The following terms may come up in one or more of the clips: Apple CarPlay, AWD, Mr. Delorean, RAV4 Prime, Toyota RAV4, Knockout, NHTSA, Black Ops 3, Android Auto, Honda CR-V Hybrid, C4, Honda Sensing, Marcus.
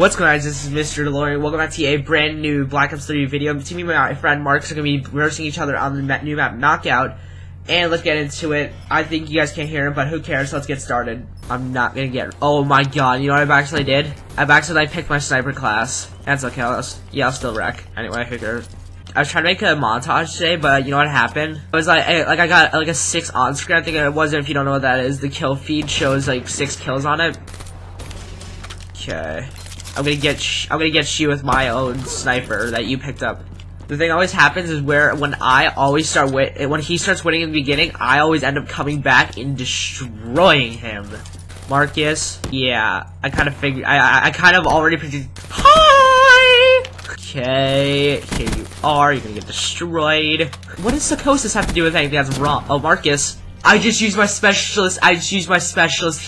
What's going on, guys? This is Mr. Delorean. Welcome back to a brand new Black Ops 3 video. I'm teaming with my friend Marcus. We're going to be roasting each other on the new map, Knockout. And let's get into it. I think you guys can't hear him, but who cares? Let's get started. I'm not going to get... Oh my god, you know what I've actually did? I've actually picked my sniper class. That's okay. I'll still wreck. Anyway, who cares? I was trying to make a montage today, but you know what happened? It was like, I got like a 6 on screen. I think it wasn't, if you don't know what that is. The kill feed shows like 6 kills on it. Okay. I'm gonna get you with my own sniper that you picked up. The thing always happens is when he starts winning in the beginning, I always end up coming back and destroying him. Marcus, yeah, I kind of figured. I kind of already predicted. Hi. Okay, here you are. You're gonna get destroyed. What does psychosis have to do with anything that's wrong? Oh, Marcus, I just used my specialist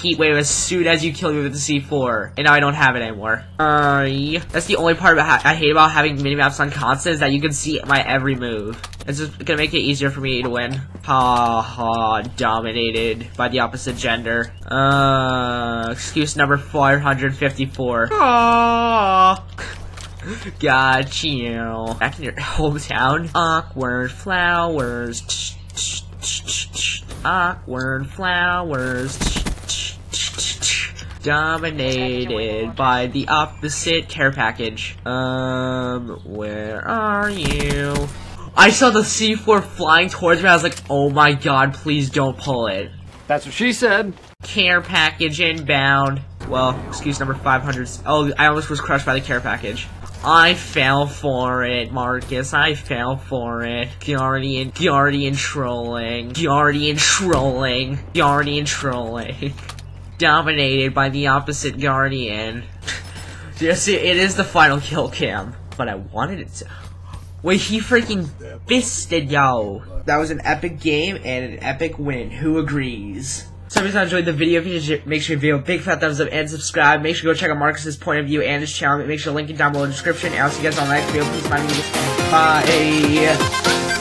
heat wave as soon as you killed me with the C4, and now I don't have it anymore. That's the only part I hate about having minimaps on constant, is that you can see my every move. It's just gonna make it easier for me to win. Ha ha, dominated by the opposite gender. Excuse number 454. Ah. Got you. Back in your hometown. Awkward flowers. Awkward flowers. Dominated by the opposite care package. Where are you? I saw the C4 flying towards me. I was like, oh my god, please don't pull it. That's what she said. Care package inbound. Well, excuse number 500. Oh, I almost was crushed by the care package. I fell for it, Marcus. I fell for it. Guardian trolling. Dominated by the opposite Guardian. Yes, it is the final kill cam. But I wanted it to. Wait, he freaking fisted, yo. That was an epic game and an epic win. Who agrees? So if you guys enjoyed the video, make sure you give a big fat thumbs up and subscribe. Make sure you go check out Marcus's point of view and his channel. Make sure to link it down below in the description. And I'll see you guys on the next video. Please find me. Bye.